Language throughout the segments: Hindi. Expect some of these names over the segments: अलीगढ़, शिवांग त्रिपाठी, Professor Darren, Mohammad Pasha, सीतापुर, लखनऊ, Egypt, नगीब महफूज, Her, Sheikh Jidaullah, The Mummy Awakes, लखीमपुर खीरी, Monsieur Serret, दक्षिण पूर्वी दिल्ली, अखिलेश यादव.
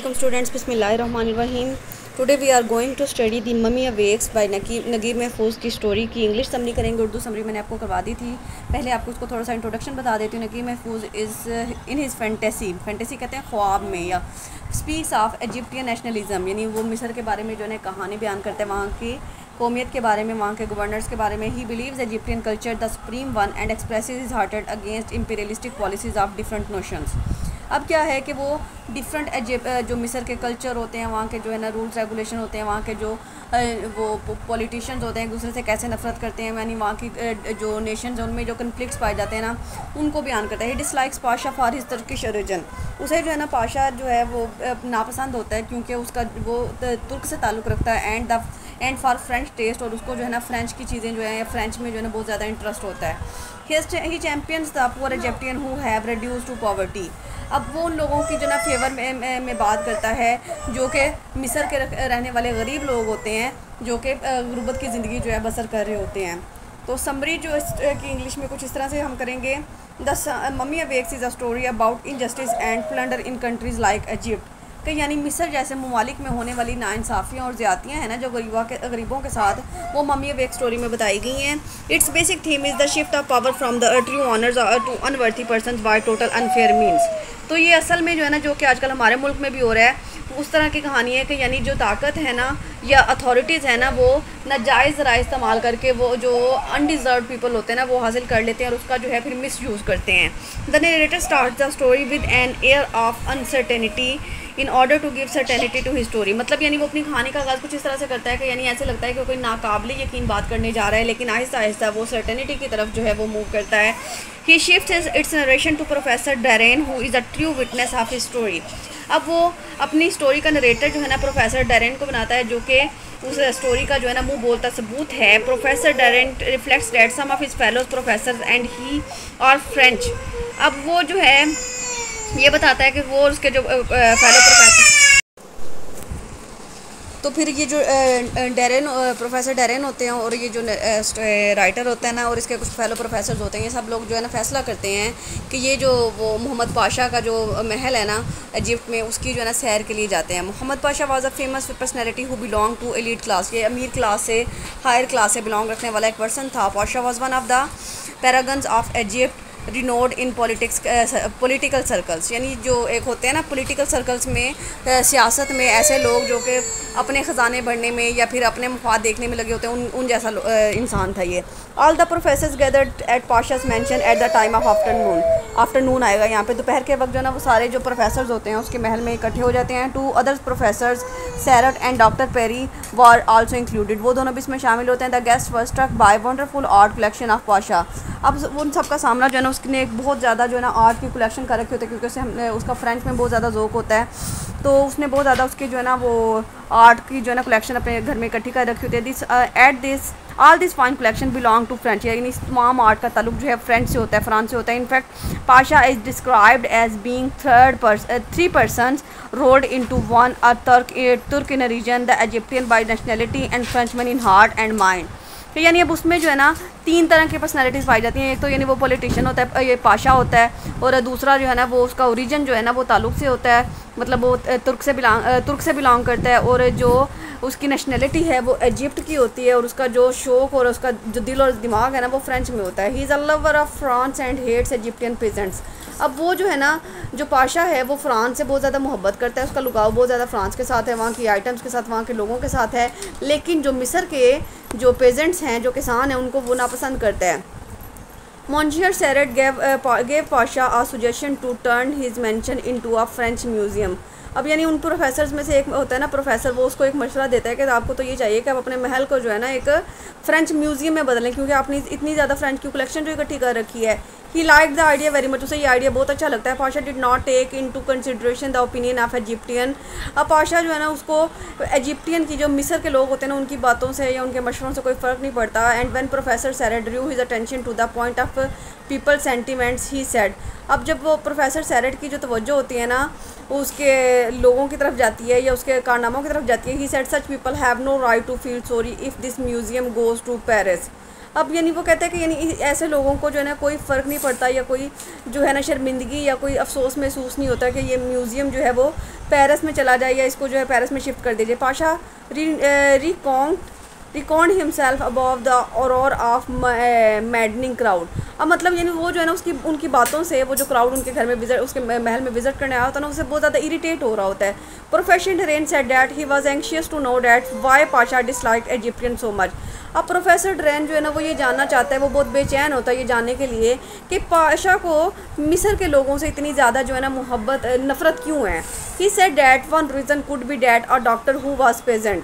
Assalamualaikum students, बिस्मिल्लाहिर्रहमानिर्रहीम। Today we are going to study the mummy awakes by नगीब महफूज की स्टोरी की इंग्लिश समरी करेंगे। उर्दू समरी मैंने आपको करवा दी थी। पहले आपको उसको थोड़ा सा इंट्रोडक्शन बता देती हूँ। नगीब महफूज is in his fantasy कहते हैं ख्वाब में, या स्पीक्स ऑफ इजिप्टियन नेशनलिज्म, यानी वो मिस्र के बारे में जो है कहानी बयान करते हैं, वहाँ की कौमियत के बारे में, वहाँ के गवर्नर्स के बारे में। He believes Egyptian culture the supreme one and expresses his hatred against imperialistic policies of different notions. अब क्या है कि वो डिफरेंट जो मिस्र के कल्चर होते हैं, वहाँ के जो है ना रूल्स रेगुलेशन होते हैं, वहाँ के जो वो पॉलिटिशियंस होते हैं एक दूसरे से कैसे नफरत करते हैं, यानी वहाँ की जो नेशंस हैं उनमें जो कन्फ्लिक्ट्स पाए जाते हैं ना, उनको बयान करता है। He dislikes Pasha for his Turkish origin, उसे जो है ना पाशा जो है वो नापसंद होता है क्योंकि उसका वो तुर्क से ताल्लुक़ रखता है। एंड फॉर फ्रेंच टेस्ट, और उसको जो है ना फ्रेंच की चीज़ें जो है फ्रेंच में जो है ना बहुत ज़्यादा इंटरेस्ट होता है। He champions the poor Egyptian who have reduced to poverty, अब वो उन लोगों की जो ना फेवर में बात करता है जो कि मिस्र के रहने वाले गरीब लोग होते हैं, जो कि गुरबत की ज़िंदगी जो है बसर कर रहे होते हैं। तो समरी जो की इंग्लिश में कुछ इस तरह से हम करेंगे। The mummy awakes is a story about injustice and plunder in countries like Egypt, कि यानी मिस्र जैसे ममालिक में होने वाली नाइंसाफ़ियाँ और ज़्यादतियाँ हैं ना जो गरीबों के साथ, वो ममी अवेक्स स्टोरी में बताई गई हैं। Its basic theme is the shift of power from the true owners to unworthy person by total unfair means. तो ये असल में जो है ना जो कि आजकल हमारे मुल्क में भी हो रहा है, उस तरह की कहानी है कि यानी जो ताकत है ना या अथॉरिटीज़ है ना, वो नाजायज़ ज़रा इस्तेमाल करके वो जो अनडिज़र्व पीपल होते हैं ना वो हासिल कर लेते हैं और उसका जो है फिर मिसयूज़ करते हैं। The narrator start the story with an air of uncertainty in order to give certainty to his story, मतलब यानी वो अपनी कहानी का आगाज़ कुछ इस तरह से करता है कि यानी ऐसे लगता है कि कोई नाकाबिले यकीन बात करने जा रहा है, लेकिन आहिस्ता आहिस्ता वो सर्टेनिटी की तरफ जो है वो मूव करता है। He shifts its narration to professor Darren who is a true witness of his story, अब वो अपनी स्टोरी का नरेटर जो है ना प्रोफेसर डैरेन को बनाता है जो कि उस स्टोरी का जो है ना मुँह बोलता सबूत है। Professor Darren reflects that some of his fellows professor and he are French, अब वो जो है ये बताता है कि वो उसके जो फेलो प्रोफेसर, तो फिर ये जो प्रोफेसर डैरेन होते हैं और ये जो राइटर होता है ना और इसके कुछ फेलो प्रोफेसर होते हैं, ये सब लोग जो है ना फैसला करते हैं कि ये जो वो मोहम्मद पाशा का जो महल है ना इजिप्ट में, उसकी जो है ना सैर के लिए जाते हैं। Mohammed Pasha was a famous personality who belong to elite class, ये अमीर क्लास से हायर क्लास से बिलोंग रखने वाला एक पर्सन था। Pasha was one of the paragons of Egypt renowned in political circles, यानी जो एक होते हैं ना पॉलिटिकल सर्कल्स में सियासत में ऐसे लोग जो कि अपने ख़जाने भरने में या फिर अपने मफाद देखने में लगे होते हैं, उन जैसा इंसान था ये। All the professors gathered at Pasha's mansion at the time of afternoon आएगा यहाँ पे, दोपहर के वक्त जो ना वो सारे जो प्रोफेसर्स होते हैं उसके महल में इकट्ठे हो जाते हैं। Two others professors सेरेट and doctor Perry were also included, वो दोनों भी इसमें शामिल होते हैं। The guest were struck by wonderful art collection of Pasha, अब उन सबका सामना जो है ना उसने एक बहुत ज़्यादा जो है ना आर्ट की कलेक्शन कर रखी होती है क्योंकि उसे हमने उसका फ्रेंच में बहुत ज़्यादा ज़ोक होता है, तो उसने बहुत ज़्यादा उसकी जो है ना वो आर्ट की जो है ना कलेक्शन अपने घर में इकट्ठी कर रखी होती है। This at this all this fine collection belong to French, यानी तमाम आर्ट का ताल्लुक जो है फ्रेंच से होता है, फ्रांस से होता है। In fact Pasha is described as being three persons rolled into one, a Turk in a region, the Egyptian by nationality and Frenchman in heart and mind. तो यानी अब उसमें जो है ना तीन तरह की पर्सनालिटीज़ पाई जाती हैं, एक तो यानी वो पॉलिटिशियन होता है ये पाशा होता है, और दूसरा जो है ना वो उसका ओरिजिन जो है ना वो ताल्लुक़ से होता है, मतलब वो तुर्क से बिलोंग करता है, और जो उसकी नेशनैलिटी है वो इजिप्ट की होती है, और उसका जो शौक़ और उसका जो दिल और दिमाग है ना वो फ्रेंच में होता है। He is a lover of France and hates Egyptian peasants, अब वो जो है ना जो पाशा है वो फ्रांस से बहुत ज़्यादा मोहब्बत करता है, उसका लगाव बहुत ज़्यादा फ्रांस के साथ है, वहाँ की आइटम्स के साथ, वहाँ के लोगों के साथ है, लेकिन जो मिस्र के जो पेजेंट्स हैं जो किसान हैं उनको वो नापसंद करता है। Monsieur Serret gave Pasha a suggestion to turn his mansion into a French museum, अब यानी उन प्रोफेसर्स में से एक होता है ना प्रोफेसर, वो उसको एक मशवरा देता है कि आपको तो ये चाहिए कि आप अपने महल को जो है ना एक फ़्रेंच म्यूज़ियम में बदलें क्योंकि आपने इतनी ज़्यादा फ्रेंच की कलेक्शन जो इकट्ठी कर रखी है। He like the idea very much, उसे ये आइडिया बहुत अच्छा लगता है। Pasha did not take in to consideration the opinion of Egyptian, अब पाशा जो है ना उसको इजिप्टियन की जो मिस्र के लोग होते हैं ना उनकी बातों से या उनके मशवरों से कोई फ़र्क नहीं पड़ता। And when professor सेरेट drew his attention to the point of people sentiments he said, अब जब वो प्रोफेसर सेरेट की जो तवज्जो होती है ना उसके लोगों की तरफ जाती है या उसके कारनामों की तरफ जाती है, he said such people have no right to feel sorry if this museum goes to Paris, अब यानी वो कहता है कि यानी ऐसे लोगों को जो है ना कोई फ़र्क नहीं पड़ता या कोई जो है ना शर्मिंदगी या कोई अफसोस महसूस नहीं होता कि ये म्यूज़ियम जो है वो पेरिस में चला जाए या इसको जो है पेरिस में शिफ्ट कर दीजिए। Pasha reckoned himself above the horror of maddening crowd. अब मतलब यानी वो जो है ना उसकी उनकी बातों से वो जो क्राउड उनके घर में विजिट उसके महल में विज़िट करने आया होता है ना उससे बहुत ज़्यादा इरिटेट हो रहा होता है। Professor Darren said that he was anxious to know that why Pasha dislike Egyptian so much. अब प्रोफेसर डरेन जो है ना वो ये जानना चाहता है, वो बहुत बेचैन होता है ये जानने के लिए कि पाशा को मिस्र के लोगों से इतनी ज़्यादा जो है ना नफ़रत क्यों है। He said that one reason could be that a doctor who was present.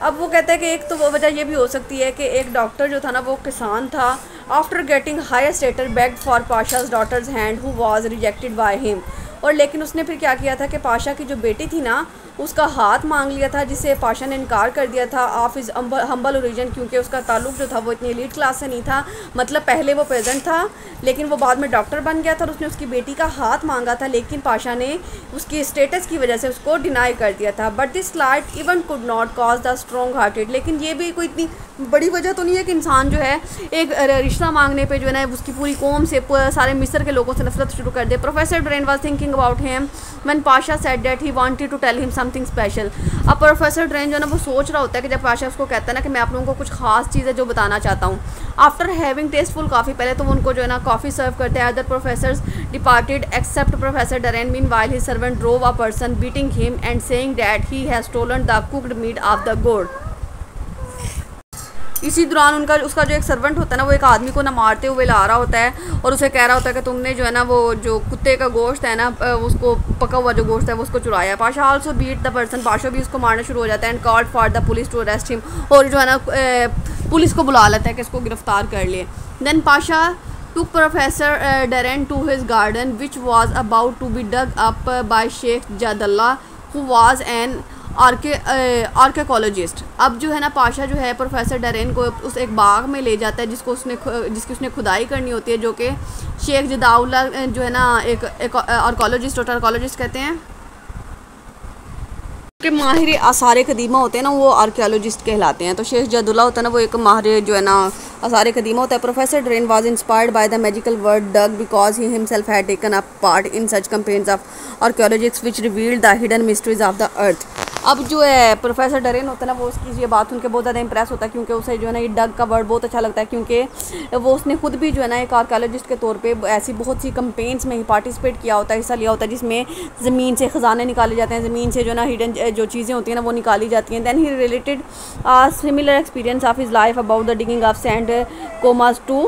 अब वो कहता है कि एक तो वजह ये भी हो सकती है कि एक डॉक्टर जो था ना वो किसान था। After getting higher status beg for Pasha's daughter's hand who was rejected by him. और लेकिन उसने फिर क्या किया था कि पाशा की जो बेटी थी ना उसका हाथ मांग लिया था, जिसे पाशा ने इनकार कर दिया था ऑफ हिज हम्बल ओरिजिन, क्योंकि उसका ताल्लुक जो था वो इतनी एलीट क्लास से नहीं था। मतलब पहले वो पेजेंट था लेकिन वो बाद में डॉक्टर बन गया था और उसने उसकी बेटी का हाथ मांगा था, लेकिन पाशा ने उसकी स्टेटस की वजह से उसको डिनाई कर दिया था। But this slight even could not cause the strong hearted. लेकिन ये भी कोई इतनी बड़ी वजह तो नहीं है कि इंसान जो है एक रिश्ता मांगने पर जो है ना उसकी पूरी कौम से सारे मिस्र के लोगों से नफरत शुरू कर दे। Professor Darren was thinking about him when Pasha said that he wanted to tell him something special. अब प्रोफेसर डरेन जो है ना वो सोच रहा होता है कि जब पाशा उसको कहता है ना कि मैं आप लोगों को कुछ खास चीज़ है जो बताना चाहता हूँ। आफ्टर हैविंग टेस्टफुल कॉफ़ी, पहले तो वो उनको जो है ना कॉफ़ी सर्व करते हैं। Other professors departed except professor Darren, meanwhile his servant drove a person beating him and saying that he has stolen the cooked meat of the god. इसी दौरान उसका जो एक सर्वेंट होता है ना वो एक आदमी को ना मारते हुए ला रहा होता है और उसे कह रहा होता है कि तुमने जो है ना वो जो कुत्ते का गोश्त है ना उसको पका हुआ जो गोश्त है वो उसको चुराया। Pasha also beat the person, Pasha भी उसको मारना शुरू हो जाता है। And called for the police to arrest him, और जो है ना पुलिस को बुला लेता है कि इसको गिरफ्तार कर ले। Then Pasha took Professor Darren to his garden which was about to be dug up by Sheikh Jidaullah who was an archaeologist. अब जो है ना पाशा जो है प्रोफेसर डरेन को उस एक बाग में ले जाता है जिसकी उसने खुदाई करनी होती है, जो कि शेख जिदाउल्ला जो है ना एक आर्कियोलॉजिस्ट और आर्कियोलॉजिस्ट कहते हैं कि माहिर आसार कदीमा होते हैं ना वो आर्कियोलॉजिस्ट कहलाते हैं। तो शेख जिदाउल्ला होता है ना वो एक माहिर जो है ना आसार कदीमा होता है। Professor Darren was inspired by the magical word dug because he himself had taken a part in such campaigns of archaeologist which revealed the hidden mysteries of the earth. अब जो है प्रोफेसर डरेन होता है ना वो उसकी ये बात उनके बहुत ज़्यादा इंप्रेस होता है, क्योंकि उसे जो है ना ये डग का वर्ड बहुत अच्छा लगता है, क्योंकि वो उसने खुद भी जो है ना एक आर्कियोलॉजिस्ट के तौर पे ऐसी बहुत सी कैंपेन्स में ही पार्टिसिपेट किया होता है, हिस्सा लिया होता है, जिसमें ज़मीन से ख़जाने निकाले जाते हैं, ज़मीन से जो है ना हिडन जो चीज़ें होती हैं ना वो निकाली जाती हैं। Then he related similar experience of his life about the digging of sand comas to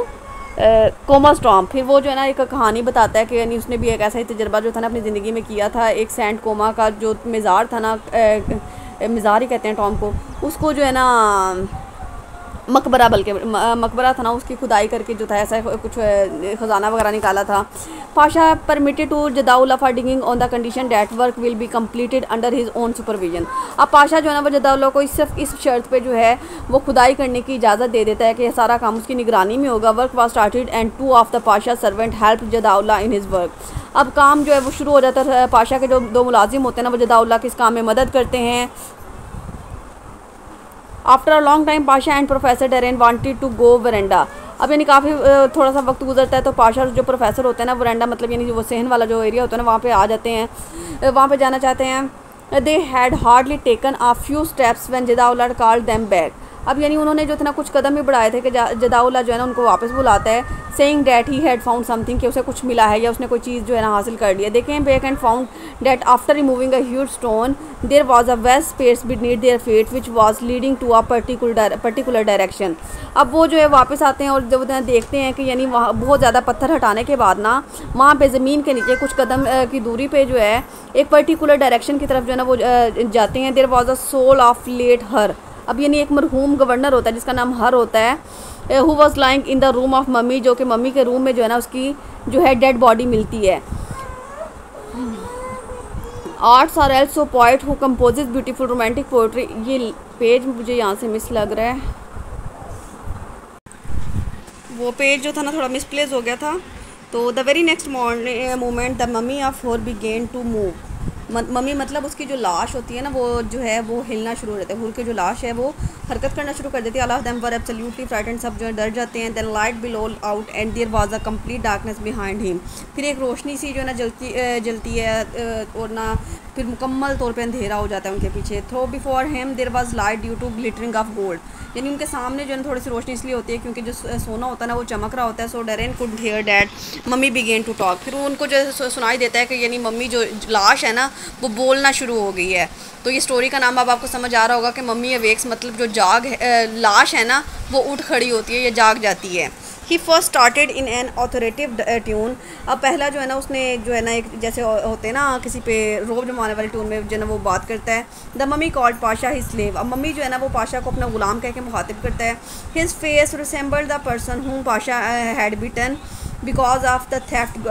coma storm. फिर वो जो है ना एक कहानी बताता है कि यानी उसने भी एक ऐसा ही तजर्बा जो था ना अपनी ज़िंदगी में किया था। एक सैंट कोमा का जो मज़ार था ना, मज़ार ही कहते हैं टॉम को, उसको जो है ना मकबरा बल्कि मकबरा था ना उसकी खुदाई करके जो था ऐसा कुछ ख़जाना वगैरह निकाला था। Pasha permitted to Jidaullah for digging on the condition that work will be completed under his own supervision. अब पाशा जो है ना वो जिदाउल्ला को सिर्फ इस शर्त पे जो है वो खुदाई करने की इजाज़त दे देता है कि यह सारा काम उसकी निगरानी में होगा। Work was started and two of the Pasha servant help Jidaullah in his work. अब काम जो है वो शुरू हो जाता है। पाशा के जो दो मुलाजिम होते हैं ना वो जिदाउल्ला के इस काम में मदद करते हैं। After a long time Pasha and professor Darren wanted to go veranda. अब यानी काफ़ी थोड़ा सा वक्त गुजरता है तो पाशा जो प्रोफेसर होते हैं ना वरेंडा मतलब यानी वो सहन वाला जो एरिया होता है ना वहाँ पे आ जाते हैं, वहाँ पे जाना चाहते हैं। They had hardly taken a few steps when Jidaullah called them back. अब यानी उन्होंने जो था ना कुछ कदम भी बढ़ाए थे कि जिदाउल्ला जो है ना उनको वापस बुलाता है। Saying that he had found something, कि उसे कुछ मिला है या उसने कोई चीज़ जो है ना हासिल कर लिया। They came back and found that after removing a huge stone there was a vast space between their feet which was leading to a particular direction. अब वो जो है वापस आते हैं और जब देखते हैं कि यानी वहाँ बहुत ज़्यादा पत्थर हटाने के बाद ना वहाँ पर ज़मीन के नीचे कुछ कदम की दूरी पर जो है एक पर्टिकुलर डायरेक्शन की तरफ जो है ना वो जाते हैं। There was a soul of late हर। अब यानी एक मरहूम गवर्नर होता है जिसका नाम हर होता है, who was lying in the room of mummy, जो कि मम्मी के रूम में जो है ना उसकी जो है डेड बॉडी मिलती है। Arts are also poet who composes beautiful romantic poetry. ये पेज मुझे यहाँ से मिस लग रहा है, वो पेज जो था ना थोड़ा मिसप्लेस हो गया था। तो the very next moment the mummy of her began to move. Mummy मतलब उसकी जो लाश होती है ना वो जो है वो हिलना शुरू हो जाता है, हुर के जो लाश है वो हरकत करना शुरू कर देती है। All of them were absolutely frightened, सब जो है डर जाते हैं। Then light blew out and there was a complete darkness behind him, फिर एक रोशनी सी जो है ना जलती है और ना फिर मुकम्मल तौर पे अंधेरा हो जाता है उनके पीछे। Through before him there was light due to glittering of gold, यानी उनके सामने जो है थोड़ी सी रोशनी इसलिए होती है क्योंकि जो सोना होता है ना वो चमक रहा होता है। So Darren could hear that mummy began to talk, फिर उनको जो है सुनाई देता है कि यानी मम्मी जो लाश है ना वो बोलना शुरू हो गई है। तो ये स्टोरी का नाम अब आपको समझ आ रहा होगा कि मम्मी अवेक्स मतलब जो जाग लाश है ना वो उठ खड़ी होती है या जाग जाती है। He first started in an authoritative tune, अब पहला जो है ना उसने जो है ना एक जैसे होते हैं ना किसी पे रोब जमाने वाले ट्यून में जो है ना वो बात करता है। The mummy called Pasha his slave, अब मम्मी जो है ना वो पाशा को अपना गुलाम कह के मुखातिब करता है। His face resemble the person whom Pasha had beaten because of the theft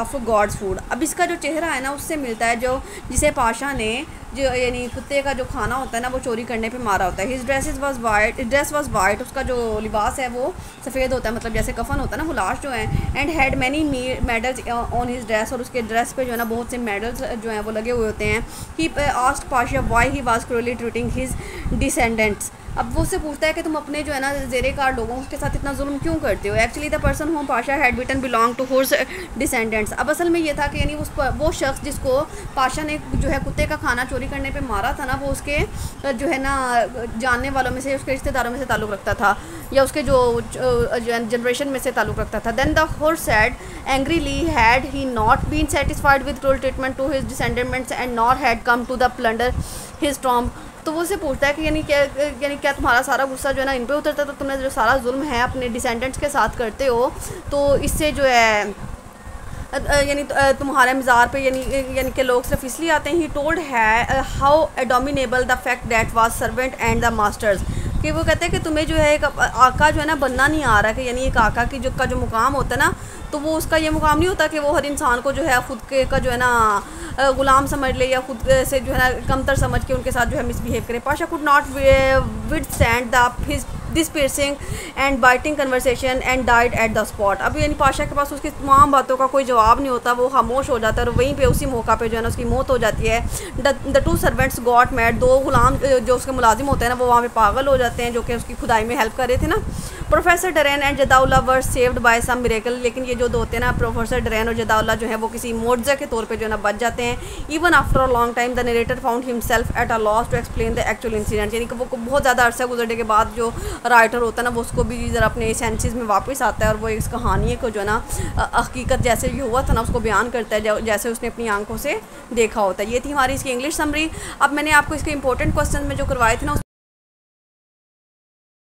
of God's food, अब इसका जो चेहरा है ना उससे मिलता है जो जिसे पाशा ने जो यानी कुत्ते का जो खाना होता है ना वो चोरी करने पे मारा होता है। हिज ड्रेस वाज वाइट, उसका जो लिबास है वो सफ़ेद होता है, मतलब जैसे कफन होता है ना वो लाश जो है। And had many medals on his dress, और उसके ड्रेस पे जो है ना बहुत से मेडल्स जो हैं वो लगे हुए होते हैं। He asked Pasha why he was cruelly treating his descendants, अब वो उससे पूछता है कि तुम अपने जो है ना ज़ेरेकार लोगों के साथ इतना जुल्म क्यों करते हो। Actually the person whom Pasha had beaten belong to his descendants, अब असल में ये था कि यानी उस वो शख्स जिसको पाशा ने जो है कुत्ते का खाना चोरी करने पे मारा था ना वो उसके जो है ना जानने वालों में से, उसके रिश्तेदारों में से ताल्लुक़ रखता था या उसके जो जनरेशन में से ताल्लुक़ रखता था। Then the her said angrily had he not been satisfied with cruel treatment to his descendants and nor had come to the plunder his tomb, तो वो उसे पूछता है कि यानी क्या तुम्हारा सारा गुस्सा जो है ना इन पे उतरता है, तो तुमने जो सारा जुल्म है अपने डिसेंडेंट्स के साथ करते हो तो इससे जो है यानी तुम्हारे मज़ार पे यानी के लोग सिर्फ इसलिए आते हैं। ही टोल्ड है how abominable the fact that was servant and the masters, कि वो कहते हैं कि तुम्हें जो है एक आका जो है ना बनना नहीं आ रहा है, कि यानी एक आका की जो का जो मुकाम होता है ना तो वो उसका ये मुकाम नहीं होता कि वो हर इंसान को जो है ख़ुद के का जो है ना ग़ुलाम समझ ले या ख़ुद से जो है ना कमतर समझ के उनके साथ जो है मिसबिहेव करे। Pasha could not withstand his this piercing and biting conversation and died at the spot, अब यानी पाशा के पास उसकी तमाम बातों का कोई जवाब नहीं होता, वो खामोश हो जाता है और वहीं पे उसी मौका पे जो है ना उसकी मौत हो जाती है। The two servants got mad, दो गुलाम जो उसके मुलाजिम होते हैं ना वो वहाँ पे पागल हो जाते हैं जो कि उसकी खुदाई में हेल्प कर रहे थे ना। Professor Darren and जिदाउल्लाह were saved by some miracle, लेकिन ये जो होते हैं ना प्रोफेसर डरेन और जिदाउल्लाह जो है वो किसी मोर्जा के तौर पर जो है ना बच जाते हैं। Even after a long time the narrator found himself at a loss to explain the actual incident, यानी कि वो बहुत ज़्यादा अरसा गुजरने के बाद जो राइटर होता है ना वो उसको भी ज़रा अपने सेंसेस में वापस आता है और वो इस कहानी को जो है ना हकीकत जैसे ये हुआ था ना उसको बयान करता है जैसे उसने अपनी आंखों से देखा होता है। ये थी हमारी इसकी इंग्लिश समरी। अब मैंने आपको इसके इंपॉर्टेंट क्वेश्चन में जो करवाए थे ना